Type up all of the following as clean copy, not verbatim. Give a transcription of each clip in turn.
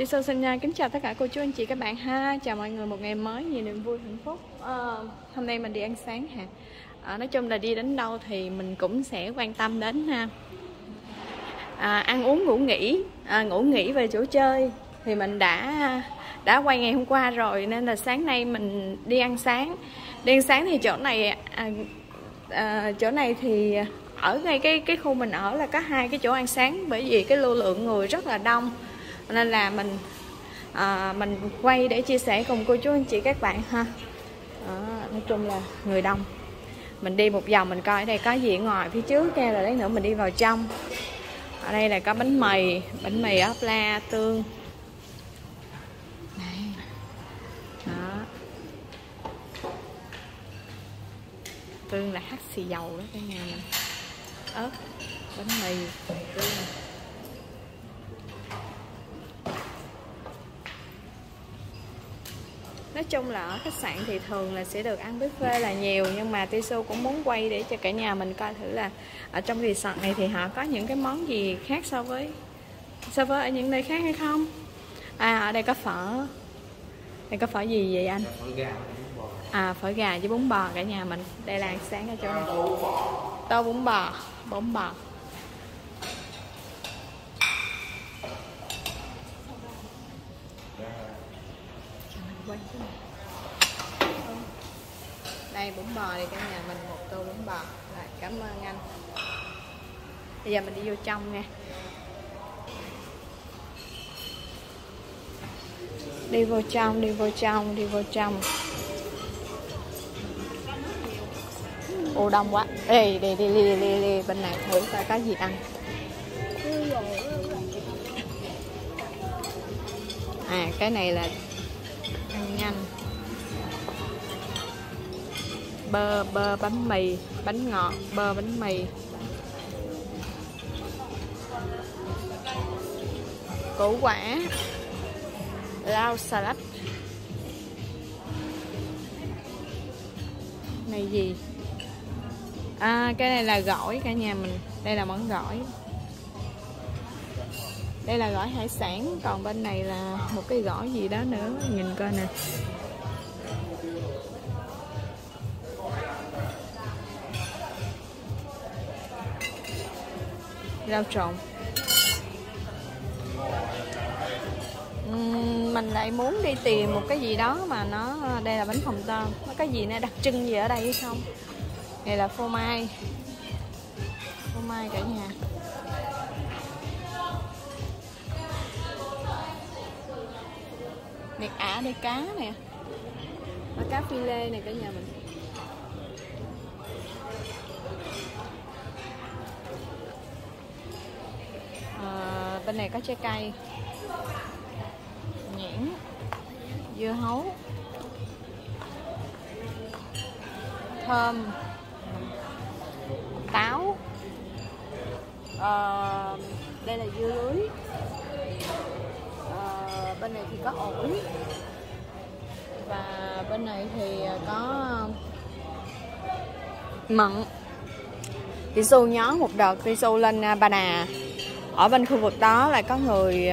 Tysu xin kính chào tất cả cô chú anh chị các bạn ha. Chào mọi người một ngày mới nhiều niềm vui hạnh phúc. Hôm nay mình đi ăn sáng hả? Nói chung là đi đến đâu thì mình cũng sẽ quan tâm đến ha. Ăn uống ngủ nghỉ, ngủ nghỉ về chỗ chơi thì mình đã quay ngày hôm qua rồi, nên là sáng nay mình đi ăn sáng. Đi ăn sáng thì chỗ này thì ở ngay cái khu mình ở là có hai cái chỗ ăn sáng, bởi vì cái lưu lượng người rất là đông, nên là mình quay để chia sẻ cùng cô chú anh chị các bạn ha. Nói chung là người đông. Mình đi một vòng mình coi ở đây có gì ngoài phía trước kia, rồi đấy nữa mình đi vào trong. Ở đây là có bánh mì ốp la, tương. Đó. Tương là hắc xì dầu đó cả nhà mình. Ớt, bánh mì, tương. Nói chung là ở khách sạn thì thường là sẽ được ăn buffet là nhiều, nhưng mà Tysu cũng muốn quay để cho cả nhà mình coi thử là ở trong resort này thì họ có những cái món gì khác so với ở những nơi khác hay không. Ở đây có phở. Đây có phở gì vậy anh? Phở gà với bún bò cả nhà mình. Đây là ăn sáng ở chỗ này. Tô bún bò, Đây bún bò này cả nhà mình, một tô bún bò. Rồi, cảm ơn anh. Bây giờ mình đi vô trong nha. Đi vô trong. Ô đông quá. Ê, đi bên này thử coi có gì ăn. Cái này là ăn nhanh. Bơ bánh mì, bánh ngọt, bơ bánh mì. Củ quả. Rau salad. Này gì? Cái này là gỏi cả nhà mình. Đây là món gỏi. Đây là gỏi hải sản, còn bên này là một cái gỏi gì đó nữa, nhìn coi nè. Rau trộn. Mình lại muốn đi tìm một cái gì đó mà nó, đây là bánh phồng tôm, có cái gì nó đặc trưng gì ở đây hay không? Đây là phô mai cả nhà. Này đây cá nè, cá phi lê này cả nhà mình. Bên này có trái cây, nhãn, dưa hấu, thơm, táo. Đây là dưa lưới. Bên này thì có ổi, và bên này thì có mận. Tysu nhớ một đợt Tysu lên Bà Nà, ở bên khu vực đó là có người,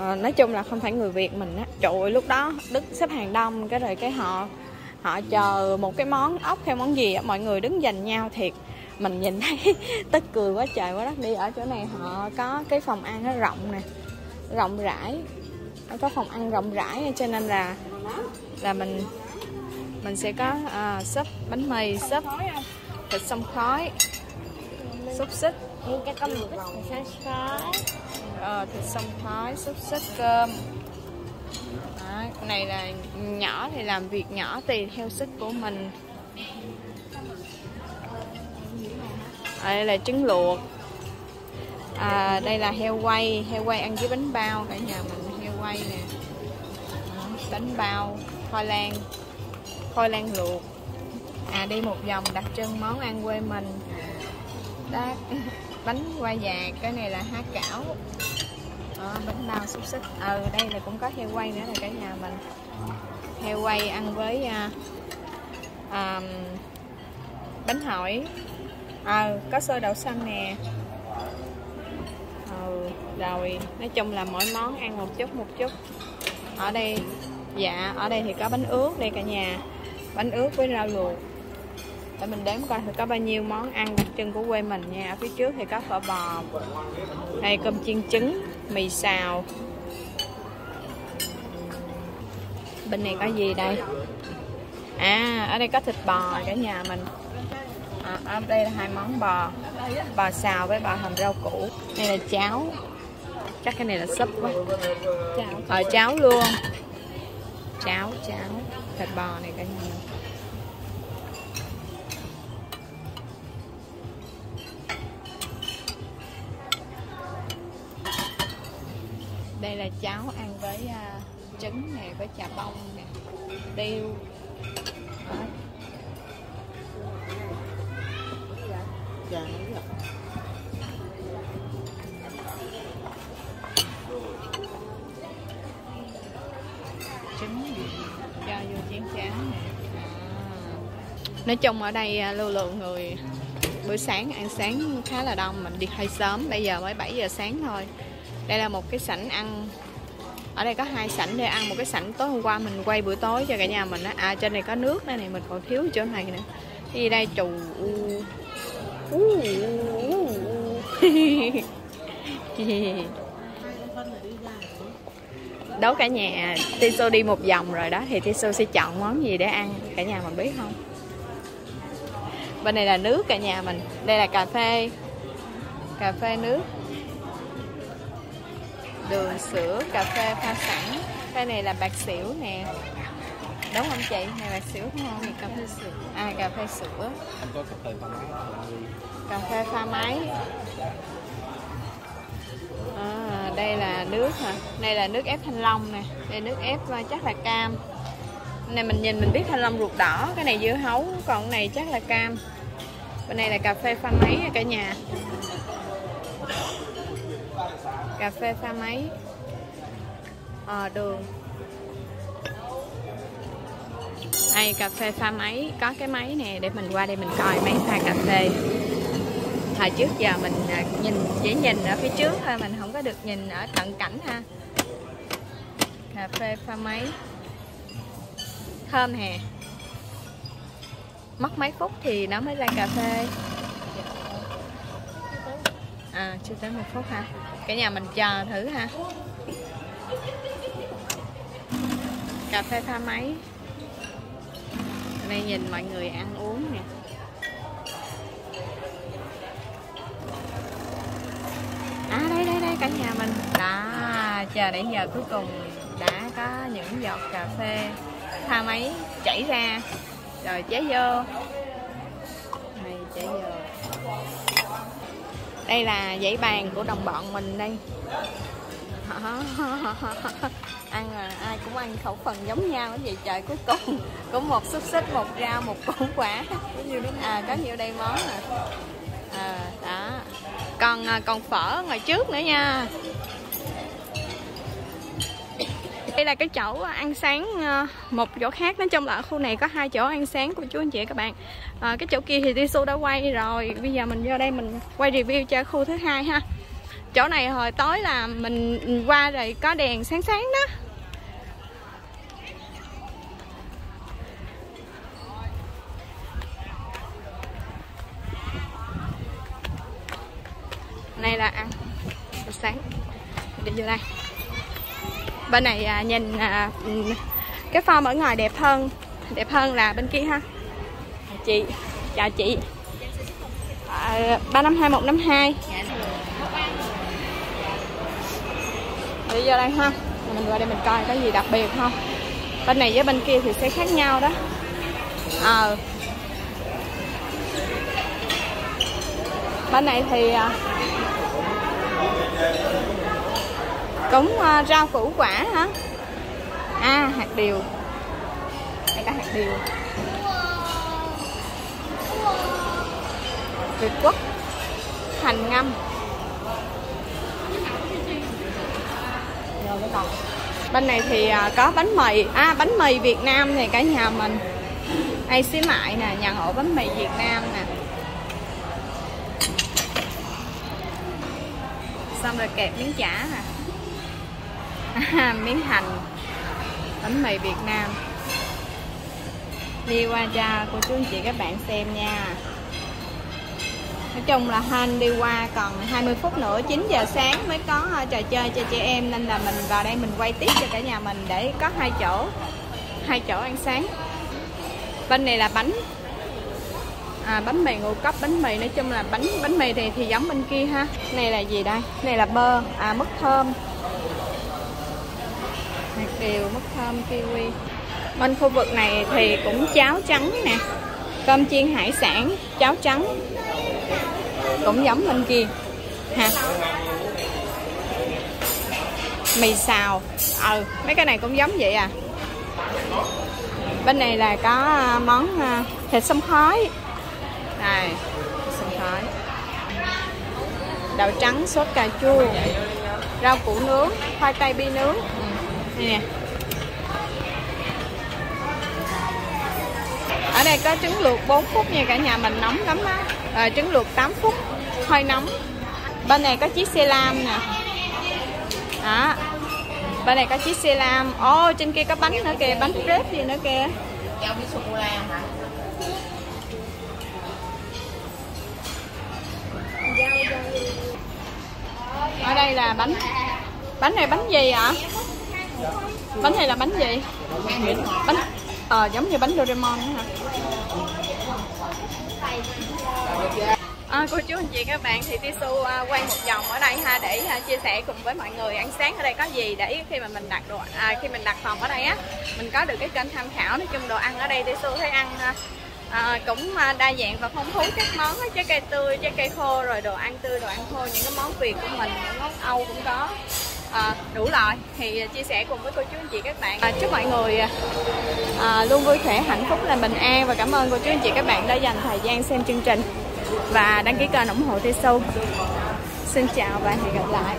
nói chung là không phải người Việt mình á. Trời ơi, lúc đó đứng xếp hàng đông, cái rồi cái họ chờ một cái món ốc theo món gì á, mọi người đứng giành nhau thiệt. Mình nhìn thấy tức cười quá trời quá đất đi. Ở chỗ này họ có cái phòng ăn nó rộng nè, rộng rãi, có phòng ăn rộng rãi, cho nên là mình sẽ có súp bánh mì, súp thịt xông khói, xúc xích, thịt xông khói, xúc xích, cơm. Cái này là nhỏ thì làm việc nhỏ tùy theo sức của mình. Đây là trứng luộc. Đây là heo quay ăn với bánh bao cả nhà mình, heo quay nè, bánh bao, khoai lang luộc. Đi một vòng đặc trưng món ăn quê mình đó. Bánh hoa già, cái này là há cảo, bánh bao, xúc xích. Đây là cũng có heo quay nữa nè cả nhà mình, heo quay ăn với bánh hỏi. Có xôi đậu xanh nè. rồi nói chung là mỗi món ăn một chút. Ở đây ở đây thì có bánh ướt đây cả nhà, bánh ướt với rau luộc. Để mình đếm coi thì có bao nhiêu món ăn đặc trưng của quê mình nha. Ở phía trước thì có phở bò này, cơm chiên trứng, mì xào. Bên này có gì đây? À, ở đây có thịt bò cả nhà mình. Ở đây là hai món bò, bò xào với bò hầm rau củ. Đây là cháo, chắc cái này là súp quá. Cháo luôn, cháo thịt bò này cả nhà. Đây là cháo ăn với trứng nè, với chà bông nè, tiêu. Trứng cho vô chén cháo. Nói chung ở đây lưu lượng người bữa sáng ăn sáng khá là đông, mình đi hơi sớm, bây giờ mới 7 giờ sáng thôi. Đây là một cái sảnh ăn. Ở đây có hai sảnh để ăn, một cái sảnh tối hôm qua mình quay bữa tối cho cả nhà mình á. À, trên này có nước đây này, mình còn thiếu chỗ này nữa. Đi đây trù. Đấu cả nhà, Tysu đi một vòng rồi đó, thì Tysu sẽ chọn món gì để ăn cả nhà mình biết không? Bên này là nước cả nhà mình, đây là cà phê nước, đường sữa, cà phê pha sẵn. Cái này là bạc xỉu nè, đúng không chị? Này bạc xỉu đúng không? Này cà phê sữa, cà phê sữa, cà phê pha máy. Đây là nước hả? Đây là nước ép thanh long nè, đây nước ép chắc là cam. Này mình nhìn mình biết thanh long ruột đỏ, cái này dưa hấu, còn cái này chắc là cam. Bên này là cà phê pha máy cả nhà, cà phê pha máy. Đường đây, cà phê pha máy, có cái máy nè để mình qua đây mình coi máy pha cà phê. Hồi trước giờ mình chỉ nhìn ở phía trước thôi, mình không có được nhìn ở tận cảnh ha. Cà phê pha máy thơm hè, mất mấy phút thì nó mới ra cà phê. Chưa tới 1 phút ha, cả nhà mình chờ thử ha. Cà phê pha máy này, nhìn mọi người ăn uống nè. Đây cả nhà mình đã chờ đến giờ cuối cùng, đã có những giọt cà phê pha máy chảy ra rồi, chế vô này, chế vô. Đây là dãy bàn của đồng bọn mình đây. Ăn là ai cũng ăn khẩu phần giống nhau cái gì trời, cuối cùng cũng một xúc xích, một rau, một củ quả. Có nhiều đây món nè. Đó. Còn phở ngoài trước nữa nha. Đây là cái chỗ ăn sáng, một chỗ khác. Nói chung là ở khu này có hai chỗ ăn sáng của chú anh chị các bạn. Cái chỗ kia thì Tysu đã quay rồi, bây giờ mình vô đây mình quay review cho khu thứ hai ha. Chỗ này hồi tối là mình qua rồi, có đèn sáng đó. Này là ăn buổi sáng, đi vô đây. Bên này nhìn cái form ở ngoài đẹp hơn là bên kia ha. Chị chào chị, 352152. Đi vô đây ha, mình qua đây mình coi có gì đặc biệt không. Bên này với bên kia thì sẽ khác nhau đó. Bên này thì cũng rau củ quả hả? Hạt điều. Đây có hạt điều Việt Quất, hành ngâm. Bên này thì có bánh mì, bánh mì Việt Nam này cả nhà mình. Đây xí mại nè, nhà ổ bánh mì Việt Nam nè. Xong rồi kẹp miếng chả nè, miếng hành, bánh mì Việt Nam. Đi qua cha cô chú anh chị các bạn xem nha. Nói chung là hên đi qua còn 20 phút nữa, 9 giờ sáng mới có trò chơi cho chị em, nên là mình vào đây mình quay tiếp cho cả nhà mình để có hai chỗ ăn sáng. Bên này là bánh mì ngũ cốc, bánh mì nói chung là bánh mì thì giống bên kia ha. Này là gì đây? Này là bơ, mứt thơm, hạt điều, mứt thơm, kiwi. Bên khu vực này thì cũng cháo trắng nè, cơm chiên hải sản, cháo trắng cũng giống bên kia ha. Mì xào, mấy cái này cũng giống vậy à. Bên này là có món thịt xông khói này, xông khói, đậu trắng, sốt cà chua, rau củ nướng, khoai tây bi nướng. Đây nè, ở đây có trứng luộc 4 phút nha cả nhà mình, nóng lắm đó. Trứng luộc 8 phút, hơi nóng. Bên này có chiếc xe lam nè. Đó, bên này có chiếc xe lam. Ồ, trên kia có bánh nữa kìa, bánh crepe gì nữa kìa. Kẹo với sô-cô-la hả? Ở đây là bánh. Bánh này bánh gì ạ? Bánh này là bánh gì? Bánh giống như bánh Doraemon nữa hả? Cô chú anh chị các bạn, thì Tysu quay một vòng ở đây ha, để chia sẻ cùng với mọi người ăn sáng ở đây có gì, để khi mà mình đặt đồ, khi mình đặt phòng ở đây á, mình có được cái kênh tham khảo. Nói chung đồ ăn ở đây Tysu thấy ăn cũng đa dạng và phong phú các món, trái cây tươi, trái cây khô, rồi đồ ăn tươi, đồ ăn khô, những cái món Việt của mình, những món Âu cũng có. Đủ loại thì chia sẻ cùng với cô chú anh chị các bạn. Chúc mọi người luôn vui khỏe, hạnh phúc, là bình an, và cảm ơn cô chú anh chị các bạn đã dành thời gian xem chương trình và đăng ký kênh ủng hộ Tysu. Xin chào và hẹn gặp lại.